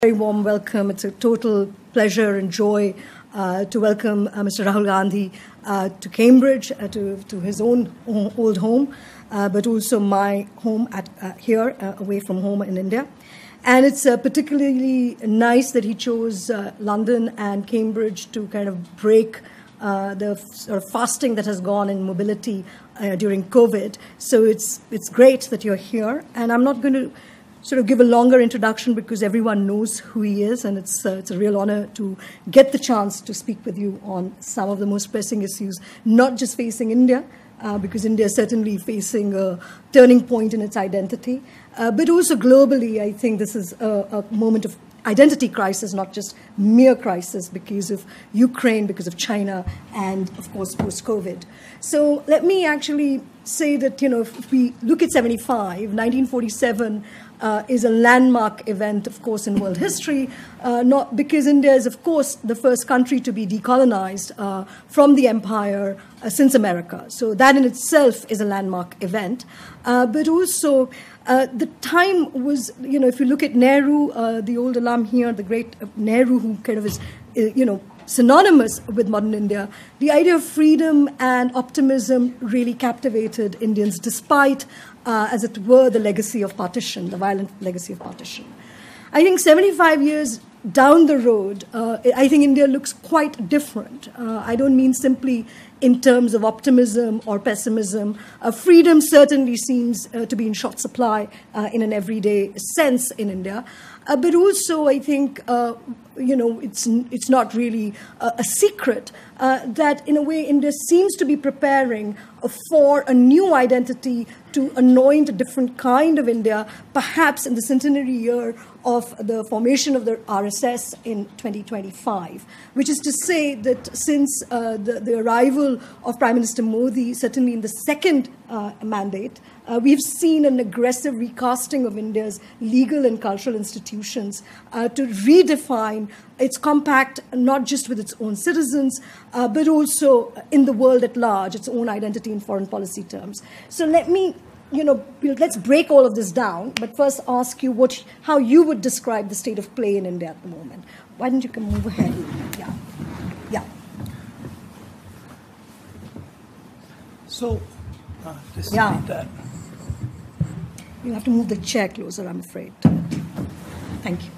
Very warm welcome. It's a total pleasure and joy to welcome Mr. Rahul Gandhi to Cambridge, to his own old home, but also my home at here, away from home in India. And it's particularly nice that he chose London and Cambridge to kind of break the sort of fasting that has gone in mobility during COVID. So it's great that you're here, and I'm not going to sort of give a longer introduction because everyone knows who he is, and it's a real honor to get the chance to speak with you on some of the most pressing issues, not just facing India, because India is certainly facing a turning point in its identity, but also globally. I think this is a moment of identity crisis, not just mere crisis, because of Ukraine, because of China, and of course post-COVID. So let me actually say that, you know, if we look at 75, 1947 is a landmark event, of course, in world history, not because India is, of course, the first country to be decolonized from the empire since America. So that in itself is a landmark event. But also, the time was, you know, if you look at Nehru, the old alum here, the great Nehru, who kind of is, you know, synonymous with modern India, the idea of freedom and optimism really captivated Indians, despite, as it were, the legacy of partition, the violent legacy of partition. I think 75 years down the road, I think India looks quite different. I don't mean simply in terms of optimism or pessimism. Freedom certainly seems to be in short supply in an everyday sense in India. But also, I think, you know, it's not really a secret that, in a way, India seems to be preparing for a new identity to anoint a different kind of India, perhaps in the centenary year of the formation of the RSS in 2025, which is to say that since the arrival of Prime Minister Modi, certainly in the second mandate, we've seen an aggressive recasting of India's legal and cultural institutions to redefine its compact, not just with its own citizens, but also in the world at large, its own identity in foreign policy terms. So let me, you know, let's break all of this down, but first ask you how you would describe the state of play in India at the moment. Why don't you come over here? Yeah. Yeah. So, just yeah. That. You have to move the chair closer, I'm afraid. Thank you.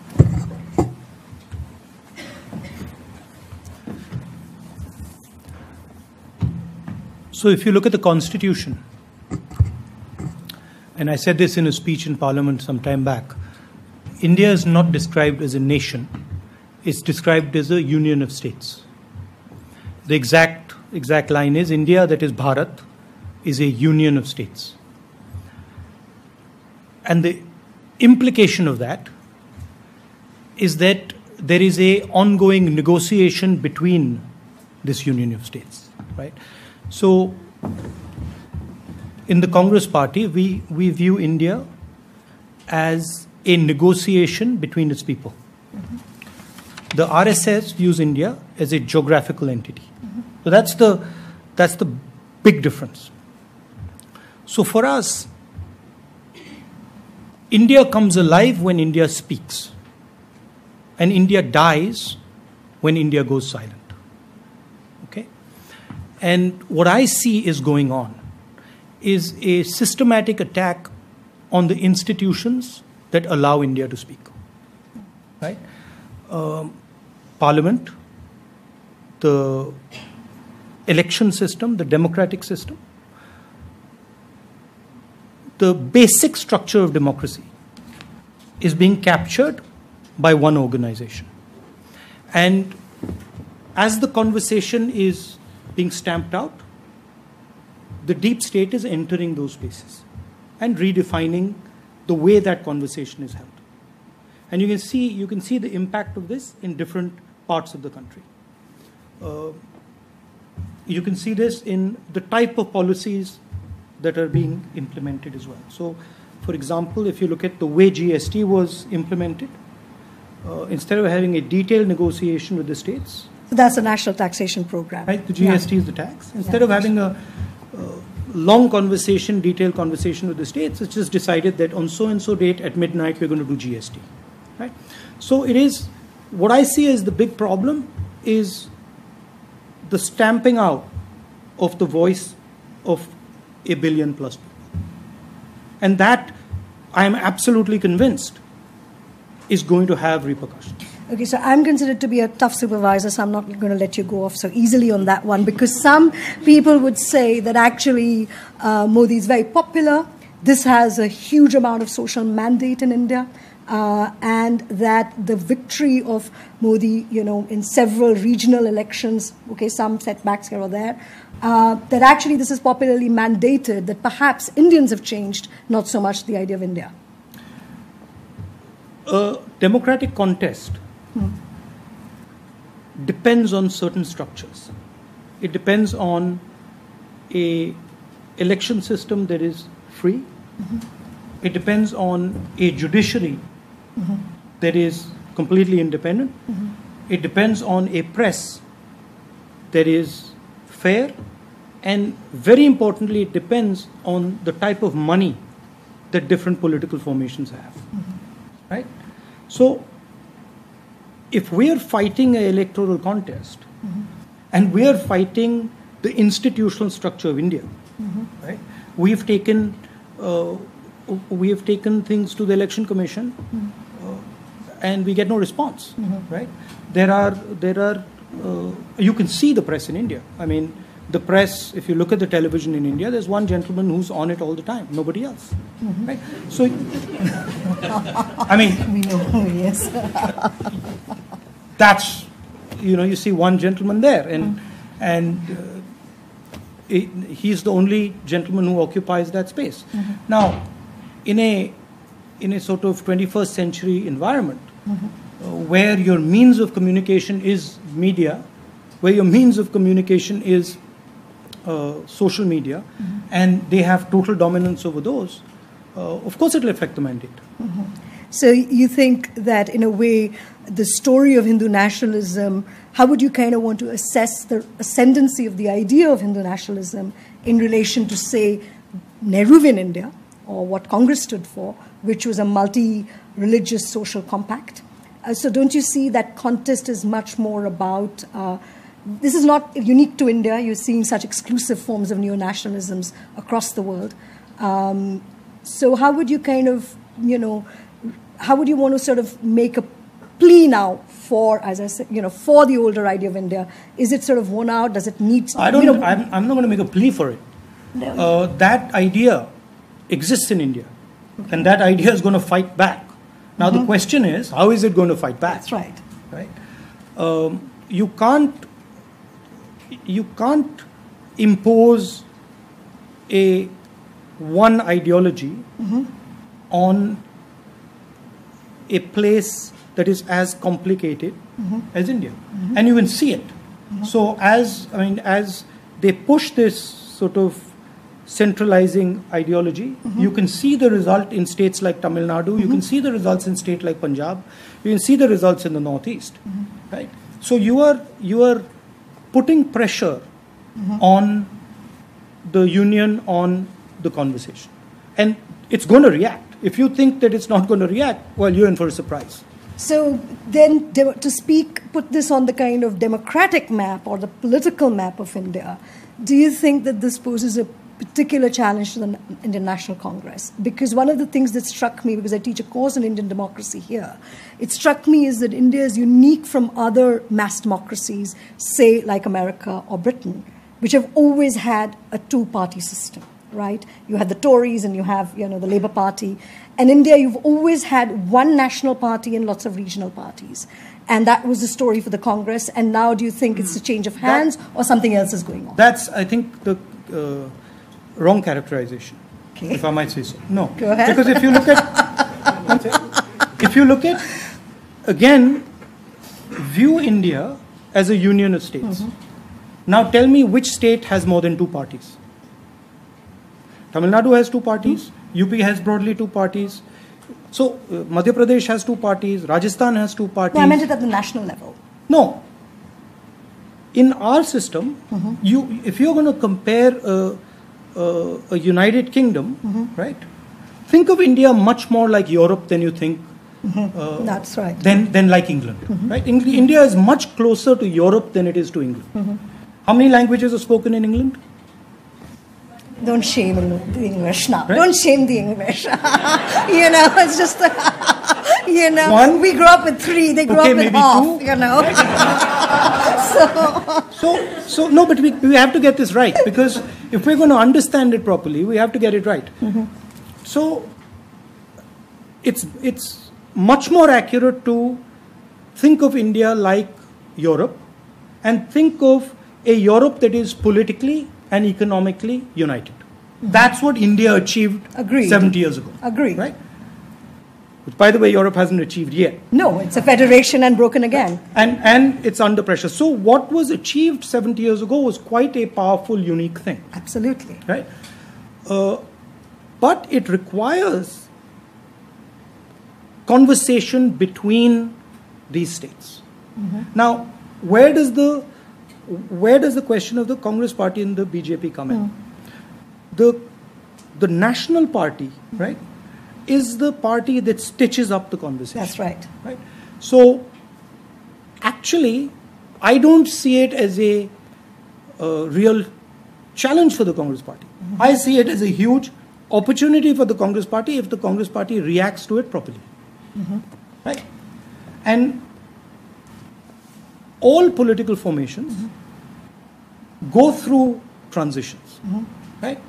So if you look at the Constitution, and I said this in a speech in Parliament some time back, India is not described as a nation. It's described as a union of states. The exact line is, India, that is Bharat, is a union of states. And the implication of that is that there is a ongoing negotiation between this union of states, right? So in the Congress party, we view India as a negotiation between its people. Mm-hmm. The RSS views India as a geographical entity. Mm-hmm. So that's the big difference. So for us, India comes alive when India speaks, and India dies when India goes silent. Okay? And what I see is going on is a systematic attack on the institutions that allow India to speak. Right? Parliament, the election system, the democratic system, the basic structure of democracy is being captured by one organization. And as the conversation is being stamped out, the deep state is entering those spaces and redefining the way that conversation is held. And you can see the impact of this in different parts of the country. You can see this in the type of policies that are being implemented as well. So, for example, if you look at the way GST was implemented, instead of having a detailed negotiation with the states. So that's a national taxation program. Right, the GST is the tax. Instead of having a long conversation, detailed conversation with the states, it's just decided that on so-and-so date at midnight, we're going to do GST. right? So it is, what I see as the big problem is the stamping out of the voice of a billion plus people. And that, I am absolutely convinced, is going to have repercussions. Okay, so I'm considered to be a tough supervisor, so I'm not going to let you go off so easily on that one, because some people would say that actually Modi is very popular. This has a huge amount of social mandate in India, and that the victory of Modi, you know, in several regional elections, okay, some setbacks here or there, that actually this is popularly mandated, that perhaps Indians have changed, not so much the idea of India. A democratic contest depends on certain structures. It depends on an election system that is free. It depends on a judiciary that is completely independent. It depends on a press that is fair. And very importantly, it depends on the type of money that different political formations have. Right? So, if we are fighting an electoral contest and we are fighting the institutional structure of India, right? We have taken things to the Election Commission and we get no response, right? You can see the press in India. I mean, the press, if you look at the television in India, there's one gentleman who's on it all the time, nobody else, right? So, I mean, we know, yes. That's, you know, you see one gentleman there, and he's the only gentleman who occupies that space. Now, in a sort of 21st century environment, where your means of communication is media, where your means of communication is social media, and they have total dominance over those, of course it will affect the mandate. So you think that in a way the story of Hindu nationalism, how would you kind of want to assess the ascendancy of the idea of Hindu nationalism in relation to, say, Nehruvian India, or what Congress stood for, which was a multi-religious social compact? So don't you see that contest is much more about, this is not unique to India, you're seeing such exclusive forms of neo-nationalisms across the world. So how would you kind of, you know, how would you want to sort of make a plea now for, as I said, you know, for the older idea of India? Is it sort of worn out? Does it need? I don't. You know, I'm not going to make a plea for it. No. That idea exists in India, and that idea is going to fight back. Now the question is, how is it going to fight back? That's right. Right. You can't impose a one ideology on a place that is as complicated as India, and you can see it. So as they push this sort of centralizing ideology, you can see the result in states like Tamil Nadu, you can see the results in states like Punjab, you can see the results in the Northeast, right? So you are putting pressure on the union, on the conversation, and it's going to react. If you think that it's not going to react, well, you're in for a surprise. So then, to put this on the kind of democratic map or the political map of India, do you think that this poses a particular challenge to the Indian National Congress? Because one of the things that struck me, because I teach a course on Indian democracy here, it struck me is that India is unique from other mass democracies, say like America or Britain, which have always had a two-party system. Right? You had the Tories and you have, you know, the Labour Party. In India, you've always had one national party and lots of regional parties. And that was the story for the Congress. And now do you think it's a change of hands or something else is going on? That's, I think, the wrong characterization, okay, if I might say so. No. Go ahead. Because if you look at, again, view India as a union of states. Now tell me which state has more than two parties. Tamil Nadu has two parties, UP has broadly two parties, so Madhya Pradesh has two parties, Rajasthan has two parties. No, I meant it at the national level. No. In our system, if you're going to compare a United Kingdom, right, think of India much more like Europe than you think That's right. Than like England. Mm-hmm. Right? India is much closer to Europe than it is to England. Mm-hmm. How many languages are spoken in England? Don't shame the English now. Right? Don't shame the English. It's just, One? We grew up with three. They grew up with half, two. No, but we have to get this right, because if we're going to understand it properly, we have to get it right. Mm-hmm. So it's much more accurate to think of India like Europe, and think of a Europe that is politically and economically united. Mm-hmm. That's what India achieved. Agreed. 70 years ago. Agreed. Right? Which, by the way, Europe hasn't achieved yet. No, it's a federation and broken again. And it's under pressure. So what was achieved 70 years ago was quite a powerful, unique thing. Absolutely. Right? But it requires conversation between these states. Mm-hmm. Now, where does the question of the Congress party and the BJP come in? Mm. The National Party, right, is the party that stitches up the conversation. That's right. Right. So, actually, I don't see it as a real challenge for the Congress party. Mm-hmm. I see it as a huge opportunity for the Congress party if the Congress party reacts to it properly. Mm-hmm. Right. And all political formations mm-hmm. go through transitions, mm-hmm. right?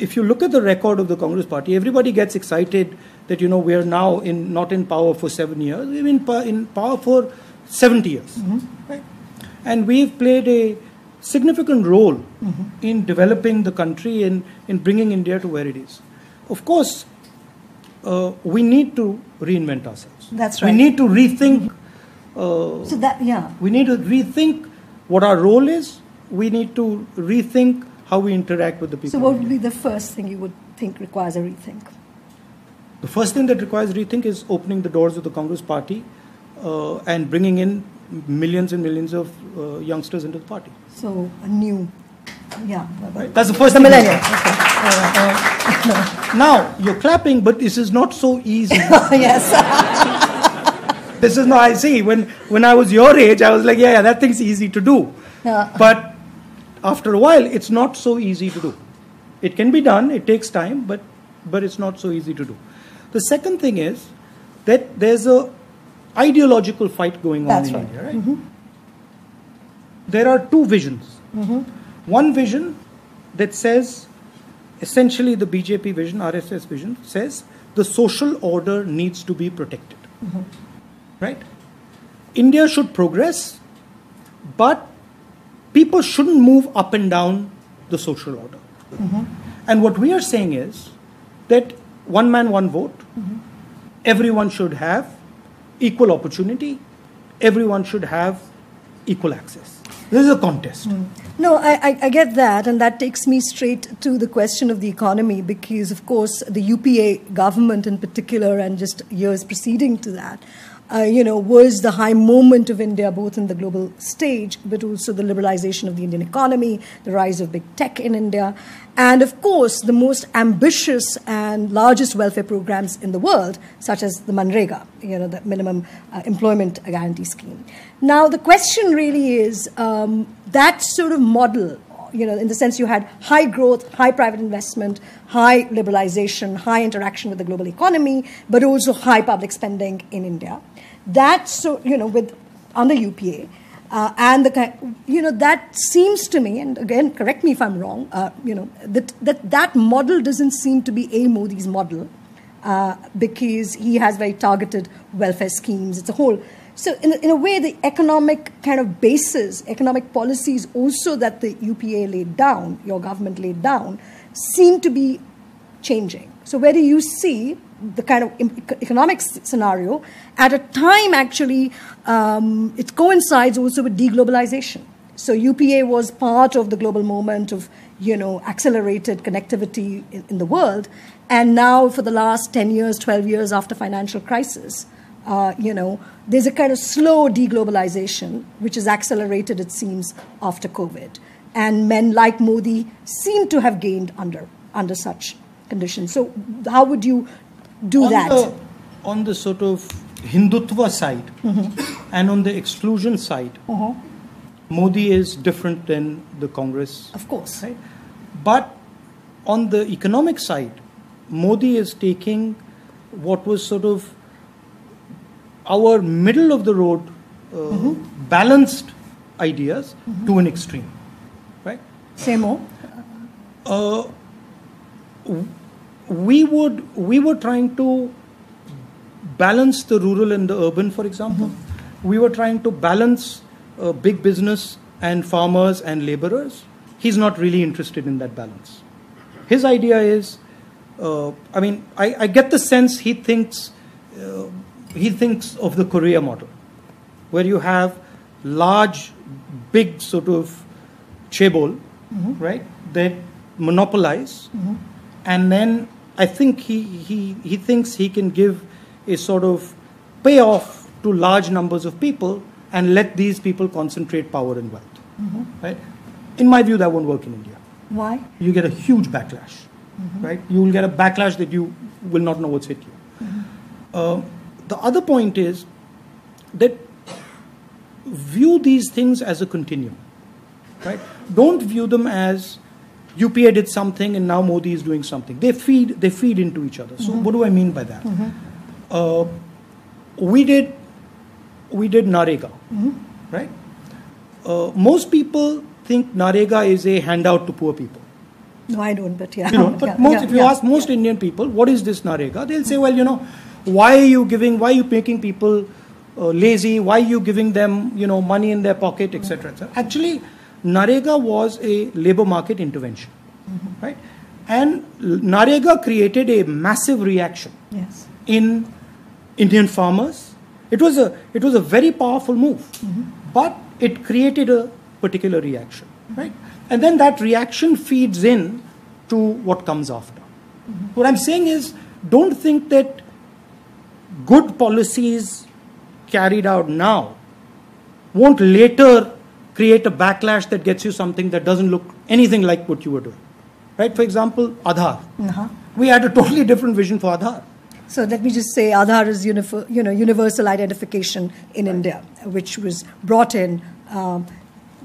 If you look at the record of the Congress party, everybody gets excited that, we are now not in power for 7 years, we've been in power for 70 years, mm-hmm. right? And we've played a significant role mm-hmm. in developing the country and in bringing India to where it is. Of course, we need to reinvent ourselves. That's right. We need to rethink mm-hmm. We need to rethink what our role is. We need to rethink how we interact with the people. So what would be the first thing you would think requires a rethink? The first thing that requires rethink is opening the doors of the Congress party and bringing in millions and millions of youngsters into the party. So a new... Yeah. Right. That's the first thing. Okay. Now, you're clapping, but this is not so easy. Yes. This is not, I see, when I was your age, I was like, yeah, that thing's easy to do. Yeah. But after a while, it's not so easy to do. It can be done, it takes time, but it's not so easy to do. The second thing is that there's a ideological fight going on in India, right? Mm-hmm. There are two visions. Mm-hmm. One vision that says, essentially the BJP vision, RSS vision, says the social order needs to be protected. Mm-hmm. Right? India should progress, but people shouldn't move up and down the social order. Mm-hmm. And what we are saying is that one man, one vote, mm-hmm. everyone should have equal opportunity, everyone should have equal access. This is a contest. Mm. No, I get that, and that takes me straight to the question of the economy, because, of course, the UPA government in particular, and just years preceding to that, was the high moment of India, both in the global stage, but also the liberalization of the Indian economy, the rise of big tech in India, and of course, the most ambitious and largest welfare programs in the world, such as the Manrega, the minimum employment guarantee scheme. Now, the question really is that sort of model, in the sense you had high growth, high private investment, high liberalization, high interaction with the global economy, but also high public spending in India. That's so, with under UPA, and the that seems to me, and again, correct me if I'm wrong, that model doesn't seem to be a Modi's model because he has very targeted welfare schemes. It's a whole. So in a way, the economic kind of basis, economic policies also that the UPA laid down, your government laid down, seem to be changing. So where do you see the kind of economic scenario at a time actually it coincides also with deglobalization? So UPA was part of the global moment of, accelerated connectivity in the world. And now for the last 10 years, 12 years after financial crisis, there's a kind of slow deglobalization, which is accelerated, it seems, after COVID. And men like Modi seem to have gained under such conditions. So how would you do that? on the sort of Hindutva side and on the exclusion side, Modi is different than the Congress. Of course. Right? But on the economic side, Modi is taking what was sort of our middle of the road balanced ideas to an extreme. Right? Say more. We were trying to balance the rural and the urban, for example. We were trying to balance big business and farmers and laborers. He's not really interested in that balance. His idea is, I mean, I get the sense he thinks of the Korea model, where you have large, big sort of chaebol, right, that monopolize, and then I think he thinks he can give a sort of payoff to large numbers of people and let these people concentrate power and wealth. Right? In my view, that won't work in India. Why? You get a huge backlash. Right? You will get a backlash that you will not know what's hit you. The other point is that view these things as a continuum. Right? Don't view them as UPA did something and now Modi is doing something. They feed into each other. So what do I mean by that? We did Narega, right? Most people think Narega is a handout to poor people. No, I don't, but yeah. You know, but yeah, most, yeah, if you ask most Indian people, what is this Narega? They'll say, well, you know, why are you giving? Why are you making people lazy? Why are you giving them, you know, money in their pocket, etc., etc.? Actually, Narega was a labor market intervention, right? And Narega created a massive reaction in Indian farmers. It was a very powerful move, but it created a particular reaction, right? And then that reaction feeds in to what comes after. What I'm saying is, don't think that good policies carried out now won't later create a backlash that gets you something that doesn't look anything like what you were doing. Right? For example, Aadhaar. We had a totally different vision for Aadhaar. So let me just say Aadhaar is universal identification in India, which was brought in.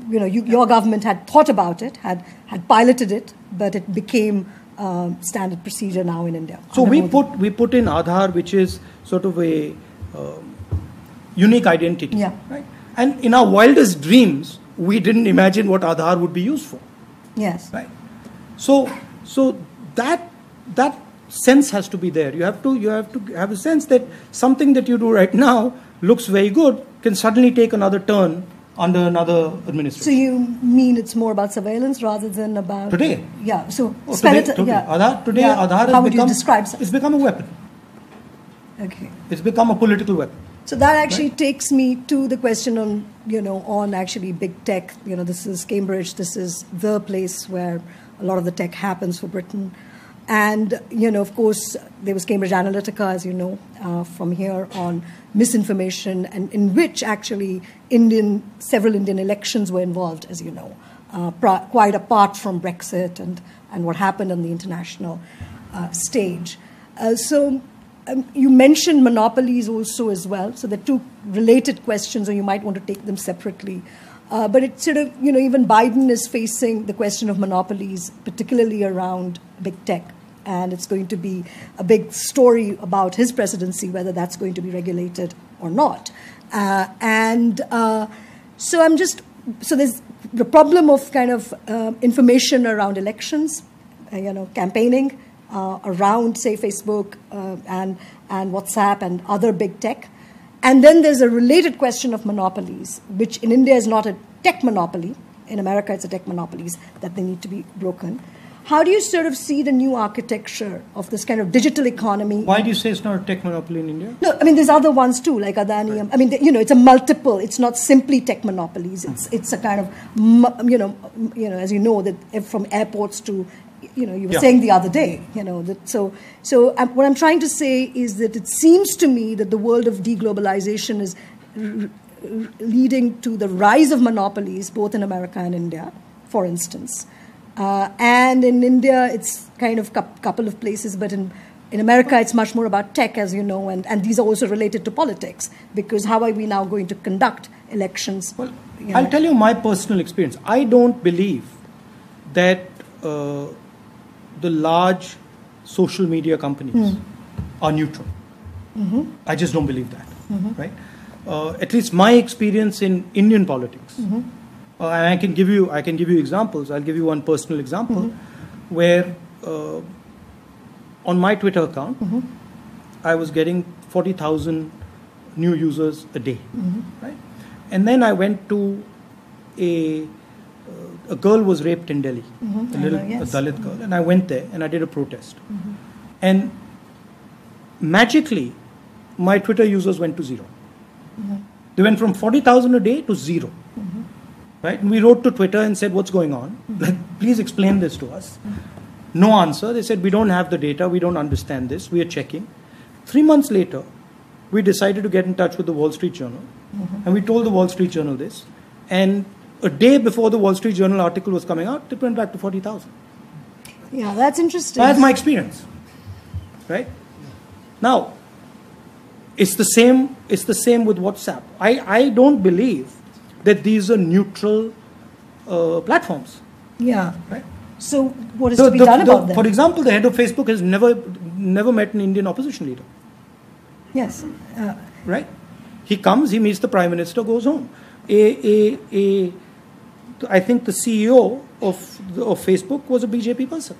Your government had thought about it, had piloted it, but it became standard procedure now in India. So we put in Aadhaar, which is sort of a unique identity. Yeah. Right? And in our wildest dreams, we didn't imagine what Aadhaar would be used for. Yes. Right. So that sense has to be there. You have to have a sense that something that you do right now looks very good can suddenly take another turn under another administration. So you mean it's more about surveillance rather than about today? Yeah. So Aadhaar has become a weapon. Okay. It's become a political weapon. So that actually takes me to the question on actually big tech. You know, this is Cambridge. This is the place where a lot of the tech happens for Britain. And, you know, of course, there was Cambridge Analytica, as you know, from here on misinformation, and in which actually several Indian elections were involved, as you know, quite apart from Brexit and what happened on the international stage. You mentioned monopolies also as well. So they're two related questions, or you might want to take them separately. But it's sort of, you know, even Biden is facing the question of monopolies, particularly around big tech. And it's going to be a big story about his presidency, whether that's going to be regulated or not. So there's the problem of kind of information around elections, campaigning. Around, say, Facebook and WhatsApp and other big tech. And then there's a related question of monopolies, which in India is not a tech monopoly. In America, it's a tech monopolies that they need to be broken. How do you sort of see the new architecture of this kind of digital economy? Why do you say it's not a tech monopoly in India? No, I mean, there's other ones too, like Adani. Right. I mean, it's a multiple. It's not simply tech monopolies. It's a kind of, as you know, that from airports to you were saying the other day, what I'm trying to say is that it seems to me that the world of deglobalization is leading to the rise of monopolies, both in America and India, for instance. And in India, it's kind of a couple of places, but in In America, it's much more about tech, as you know, and these are also related to politics, because how are we now going to conduct elections? Well, I'll tell you my personal experience. I don't believe that the large social media companies are neutral. I just don't believe that, right? At least my experience in Indian politics, and I can give you examples. I'll give you one personal example where on my Twitter account, I was getting 40,000 new users a day, right? And then I went to a girl was raped in Delhi, a Dalit girl, and I went there and I did a protest. And magically, my Twitter users went to zero. They went from 40,000 a day to zero, right? And we wrote to Twitter and said, what's going on? Like, please explain this to us. No answer. They said, we don't have the data. We don't understand this. We are checking. 3 months later, we decided to get in touch with the Wall Street Journal. And we told the Wall Street Journal this. And a day before the Wall Street Journal article was coming out, it went back to 40,000. Yeah, that's interesting. That's my experience, right? Now, it's the same with WhatsApp. I don't believe that these are neutral platforms. Yeah. Right? So what is to be done about that? For example, the head of Facebook has never met an Indian opposition leader. Yes. Right? He comes, he meets the Prime Minister, goes home. I think the CEO of Facebook was a BJP person.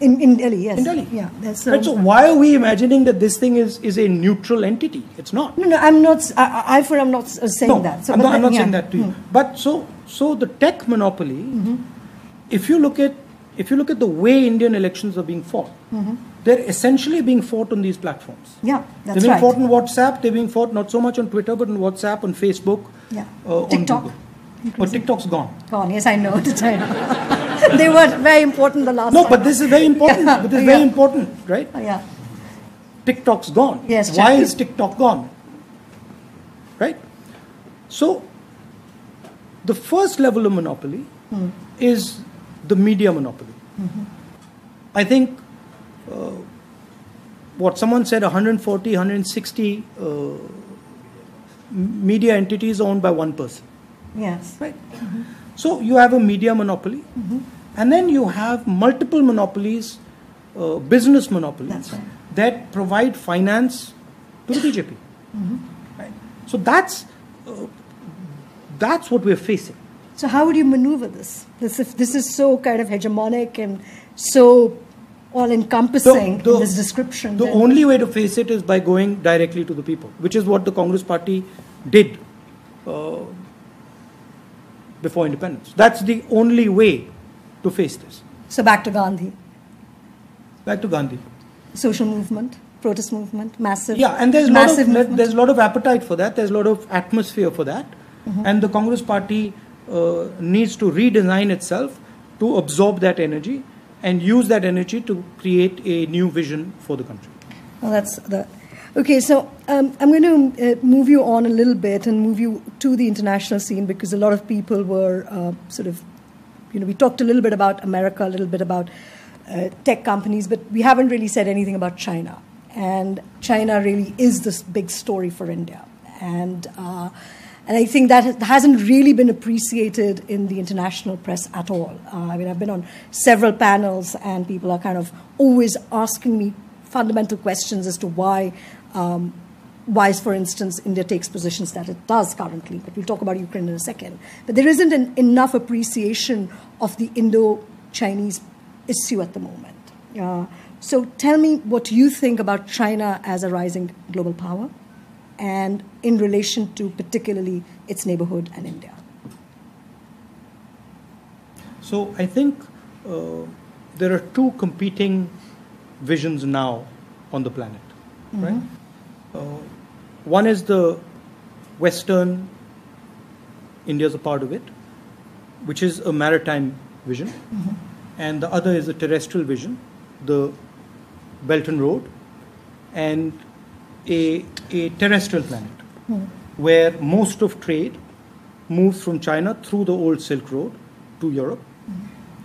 In Delhi, yes. In Delhi. Yeah, that's right, so why are we imagining that this thing is a neutral entity? It's not. No, I'm not. I'm not saying that. So, I'm not saying that to you. But so the tech monopoly. If you look at the way Indian elections are being fought, they're essentially being fought on these platforms. Yeah, that's right. They're being fought on WhatsApp. They're being fought not so much on Twitter, but on WhatsApp, on Facebook, TikTok. On Google. But TikTok's gone. Gone. Yes, I know. They were very important the last time. No, but this is very important. But this is very important, right? Yeah. TikTok's gone. Yes. Why is TikTok gone? Right? So, the first level of monopoly is the media monopoly. I think what someone said, 140, 160 media entities owned by one person. Yes. Right. So you have a media monopoly, and then you have multiple monopolies, business monopolies that provide finance to the BJP. Right. So that's what we're facing. So how would you maneuver this? This is so kind of hegemonic and so all-encompassing in this description. The only way to face it is by going directly to the people, which is what the Congress Party did. Before independence. That's the only way to face this. So back to Gandhi. Back to Gandhi. Social movement, protest movement, massive. Yeah, and there's a lot of appetite for that. There's a lot of atmosphere for that. And the Congress Party needs to redesign itself to absorb that energy and use that energy to create a new vision for the country. Well, that's the... Okay, so I'm going to move you on a little bit and move you to the international scene, because a lot of people were sort of, we talked a little bit about America, a little bit about tech companies, but we haven't really said anything about China. And China really is this big story for India. And I think that hasn't really been appreciated in the international press at all. I mean, I've been on several panels and people are kind of always asking me fundamental questions as to why, for instance, India takes positions that it does currently. But we'll talk about Ukraine in a second. But there isn't enough appreciation of the Indo-Chinese issue at the moment. So tell me what you think about China as a rising global power and in relation to particularly its neighborhood and India. So I think there are two competing visions now on the planet, right? One is the Western, India's a part of it, which is a maritime vision, and the other is a terrestrial vision, the Belt and Road, and a terrestrial planet, where most of trade moves from China through the old Silk Road to Europe,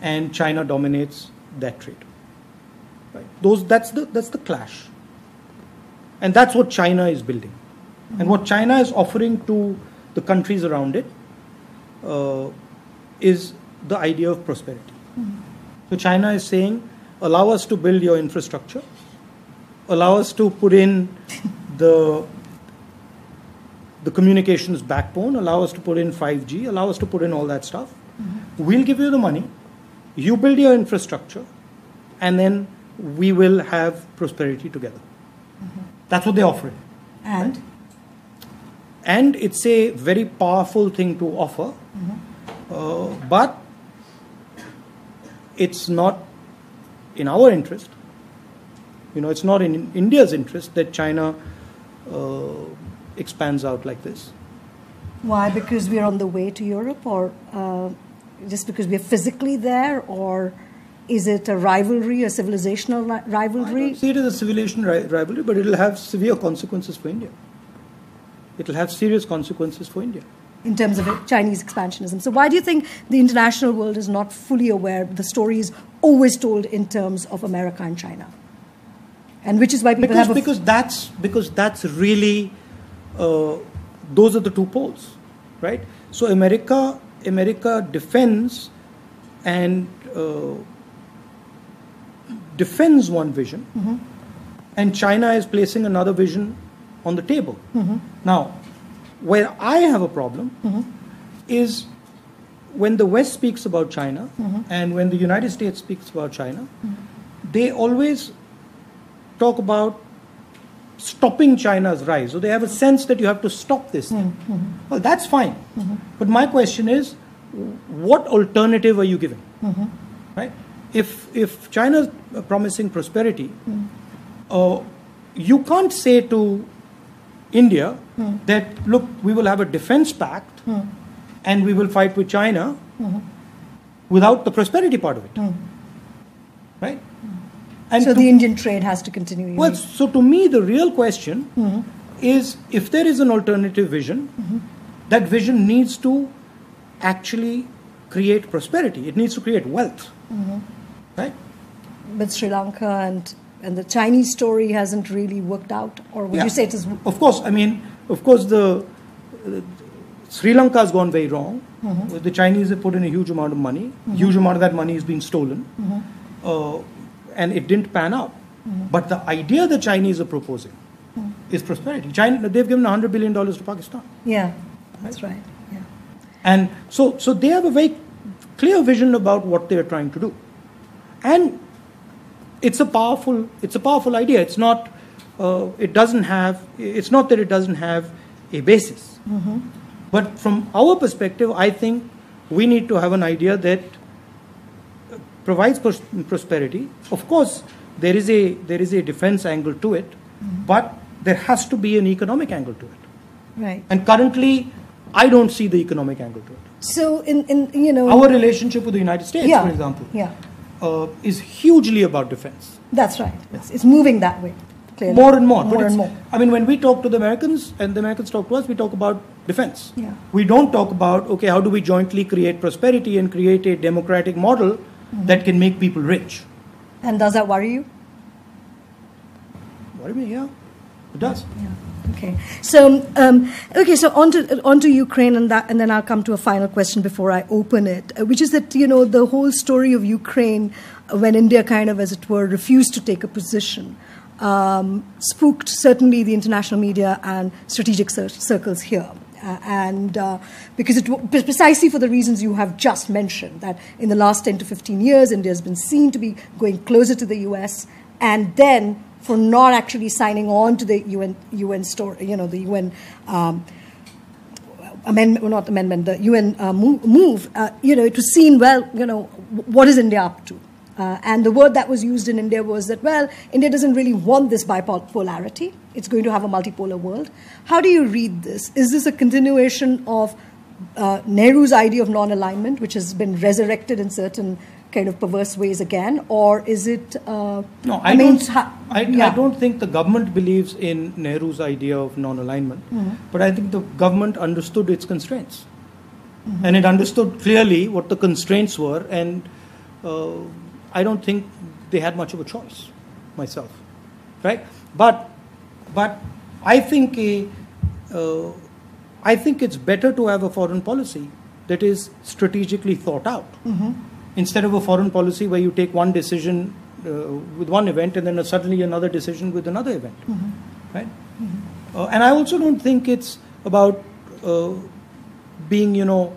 and China dominates that trade. Right. Those, that's the clash. And that's what China is building. Mm-hmm. And what China is offering to the countries around it is the idea of prosperity. Mm-hmm. So China is saying, allow us to build your infrastructure, allow us to put in the communications backbone, allow us to put in 5G, allow us to put in all that stuff. Mm-hmm. We'll give you the money, you build your infrastructure, and then we will have prosperity together. Mm-hmm. That's what they're offering. And? Right? And it's a very powerful thing to offer, mm-hmm. But it's not in our interest. You know, it's not in India's interest that China expands out like this. Why? Because we're on the way to Europe, or just because we're physically there, or is it a rivalry, a civilizational rivalry? I don't see it as a civilization rivalry, but it'll have severe consequences for India. It'll have serious consequences for India. In terms of Chinese expansionism. So why do you think the international world is not fully aware? The story is always told in terms of America and China. And which is why people have... Because that's really... those are the two poles, right? So America defends and defends one vision, mm-hmm. and China is placing another vision on the table. Mm-hmm. Now, where I have a problem mm-hmm. is when the West speaks about China mm-hmm. and when the United States speaks about China, mm-hmm. they always talk about stopping China's rise. So they have a sense that you have to stop this thing. Mm-hmm. Well, that's fine. Mm-hmm. But my question is, what alternative are you giving? Mm-hmm. Right? If China's promising prosperity, mm-hmm. You can't say to India mm. that, look, we will have a defense pact mm. and we will fight with China mm-hmm. without the prosperity part of it. Mm. Right? Mm. And so the Indian trade has to continue. Well, so to me, the real question mm-hmm. is, if there is an alternative vision, mm-hmm. that vision needs to actually create prosperity. It needs to create wealth. Mm-hmm. Right? But Sri Lanka and the Chinese story hasn't really worked out, or would yeah. you say it is? Of course, I mean, of course, Sri Lanka has gone very wrong. Mm-hmm. The Chinese have put in a huge amount of money. Mm-hmm. Huge amount of that money has been stolen, mm-hmm. And it didn't pan out. Mm-hmm. But the idea the Chinese are proposing mm-hmm. is prosperity. China, they've given $100 billion to Pakistan. Yeah, right? That's right. Yeah, and so they have a very clear vision about what they are trying to do, and it's a powerful idea. It's not it's not that it doesn't have a basis, mm-hmm. but from our perspective, I think we need to have an idea that provides prosperity. Of course, there is a defense angle to it, mm-hmm. but there has to be an economic angle to it. Right. And currently, I don't see the economic angle to it. So in you know, our relationship with the United States, yeah, for example. Yeah. Is hugely about defense. That's right. Yeah. It's moving that way, clearly. More and more. More and more. I mean, when we talk to the Americans and the Americans talk to us, we talk about defense. Yeah. We don't talk about, okay, how do we jointly create prosperity and create a democratic model mm-hmm. that can make people rich? And does that worry you? Worry me, yeah. It does. Yeah. Okay. So, onto Ukraine, and then I'll come to a final question before I open it, which is that, you know, the whole story of Ukraine, when India kind of, as it were, refused to take a position, spooked certainly the international media and strategic circles here. Because precisely for the reasons you have just mentioned, that in the last 10 to 15 years, India has been seen to be going closer to the US, and then for not actually signing on to the UN story, you know, the UN move. You know, it was seen, well, you know, what is India up to? And the word that was used in India was that, well, India doesn't really want this bipolarity. It's going to have a multipolar world. How do you read this? Is this a continuation of Nehru's idea of non-alignment, which has been resurrected in certain kind of perverse ways again, or is it... no, I don't think the government believes in Nehru's idea of non-alignment, mm-hmm. but I think the government understood its constraints. Mm-hmm. And it understood clearly what the constraints were, and I don't think they had much of a choice. myself, right? But I think it's better to have a foreign policy that is strategically thought out, mm-hmm. instead of a foreign policy where you take one decision with one event and then suddenly another decision with another event, mm-hmm. right? Mm-hmm. And I also don't think it's about being, you know,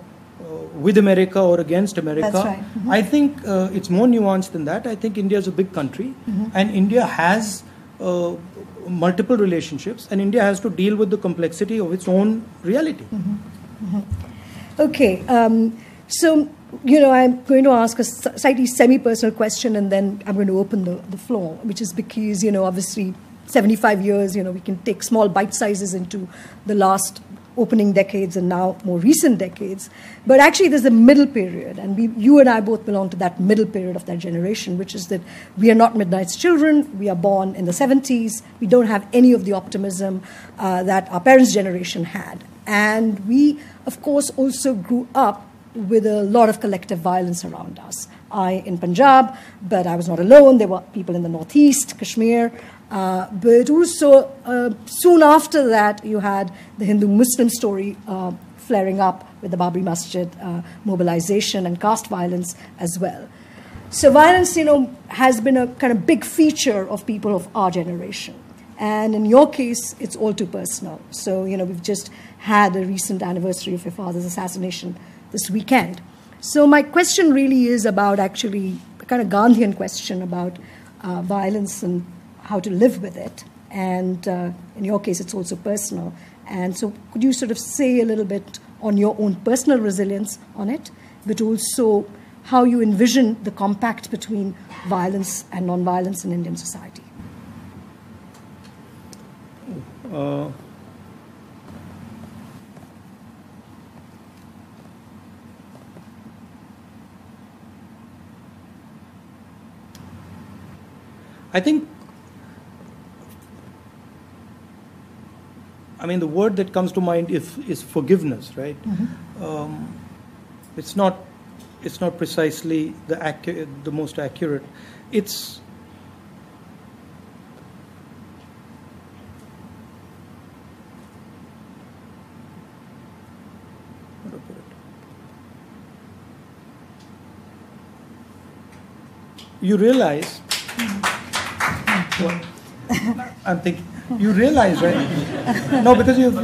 with America or against America. That's right. Mm-hmm. I think it's more nuanced than that. I think India is a big country, mm-hmm. and India has multiple relationships, and India has to deal with the complexity of its own reality. Mm-hmm. Mm-hmm. Okay, so, you know, I'm going to ask a slightly semi-personal question, and then I'm going to open the floor, which is because, you know, obviously 75 years, you know, we can take small bite sizes into the last opening decades and now more recent decades. But actually there's a middle period, and you and I both belong to that middle period of that generation, which is that we are not Midnight's children. We are born in the 70s. We don't have any of the optimism that our parents' generation had. And we, of course, also grew up with a lot of collective violence around us. I in Punjab, but I was not alone. There were people in the northeast, Kashmir. But also, soon after that, you had the Hindu-Muslim story flaring up with the Babri Masjid mobilization and caste violence as well. So violence, you know, has been a kind of big feature of people of our generation. And in your case, it's all too personal. So, you know, we've just had a recent anniversary of your father's assassination this weekend. So my question really is about actually a kind of Gandhian question about violence and how to live with it. And in your case, it's also personal. And so could you sort of say a little bit on your own personal resilience on it, but also how you envision the compact between violence and non-violence in Indian society? I think, I mean, the word that comes to mind is forgiveness, right? Mm-hmm. It's not precisely the most accurate. It's you realize. Well, I'm thinking. You realize, right? No, because you've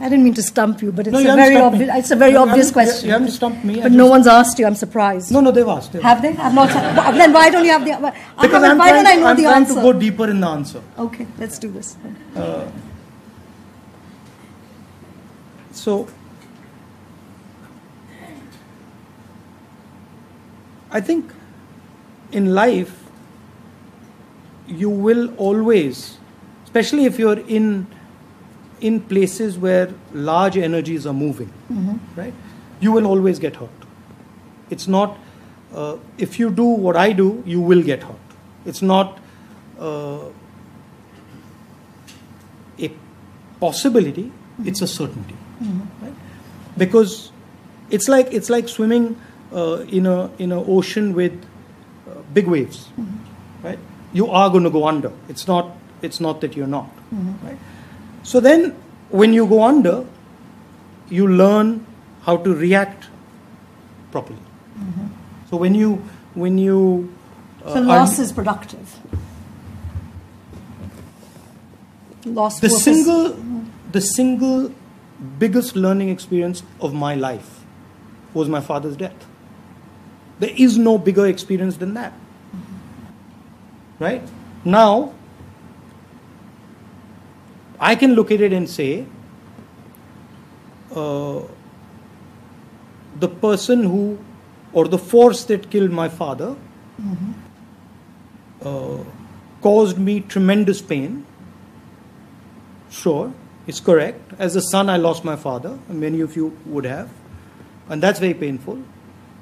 I didn't mean to stump you, but it's a very obvious question. You haven't stumped me. But no one's asked you. I'm surprised. No, they've asked. Have they? I've not. Then why don't you have the answer? Because I'm trying to go deeper in the answer. Okay, let's do this. So, I think in life, you will always, especially if you're in places where large energies are moving, mm-hmm. right? You will always get hurt. It's not, if you do what I do, you will get hurt. It's not a possibility, mm-hmm. it's a certainty, mm-hmm. right? Because it's like swimming in an ocean with big waves, mm-hmm. right? You are going to go under. It's not that you're not. Mm-hmm. Right? So then when you go under, you learn how to react properly. Mm-hmm. So when you loss is productive. Loss the purpose. The single biggest learning experience of my life was my father's death. There is no bigger experience than that. Right? Now, I can look at it and say, the person who, or the force that killed my father, mm-hmm. Caused me tremendous pain. Sure, it's correct. As a son, I lost my father, and many of you would have, and that's very painful.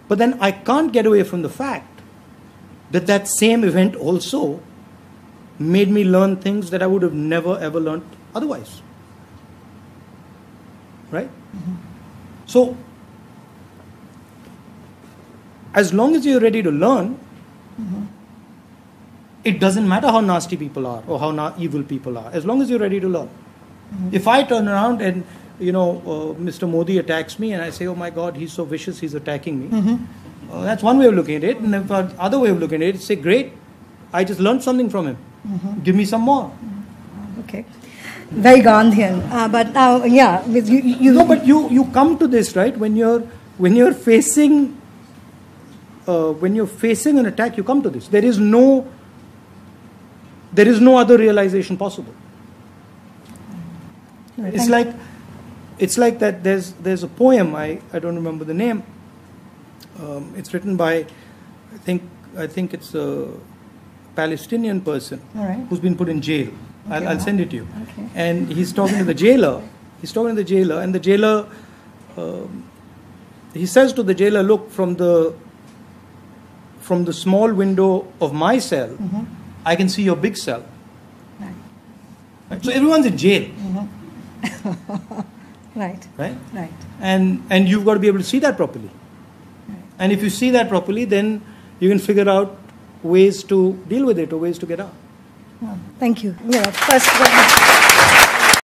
But then I can't get away from the fact that same event also made me learn things that I would have never ever learned otherwise. Right? Mm-hmm. So, as long as you're ready to learn, mm-hmm. It doesn't matter how nasty people are or how evil people are, as long as you're ready to learn. Mm-hmm. If I turn around and, you know, Mr. Modi attacks me and I say, oh my God, he's so vicious, he's attacking me. Mm-hmm. That's one way of looking at it. And if other way of looking at it, say, great, I just learned something from him. Mm-hmm. Give me some more. Mm-hmm. Okay. Very Gandhian. But you come to this, right? When you're facing an attack, you come to this. There is no other realization possible. It's like that. There's a poem. I don't remember the name. It's written by, I think it's a Palestinian person who's been put in jail. Okay. I'll send it to you. Okay. And he's talking to the jailer. And the jailer, he says to the jailer, look, from the small window of my cell, mm-hmm. I can see your big cell. Right. Right? So everyone's in jail. Mm-hmm. Right. And you've got to be able to see that properly. Right. And if you see that properly, then you can figure out ways to deal with it or ways to get out. Thank you. Yeah, first